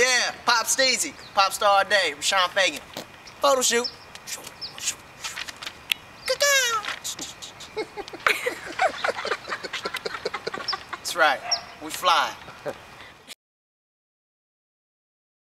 yeah. Pop Steezy, Pop Star Day, Roshon Fegan. Photo shoot. That's right. We fly.